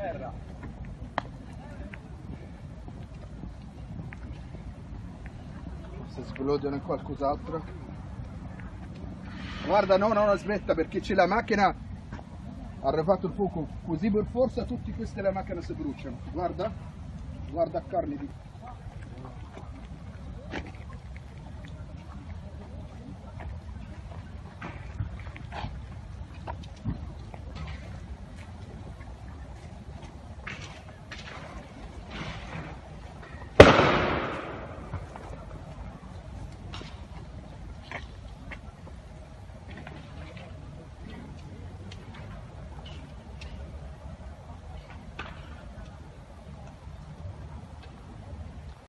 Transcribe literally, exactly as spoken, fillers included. terra. Se sblodano qualcos'altro. Guarda, no, no, aspetta, perché c'è la macchina. Ha rifatto il fuoco, così per forza tutte queste la macchina si bruciano. Guarda, guarda Carli.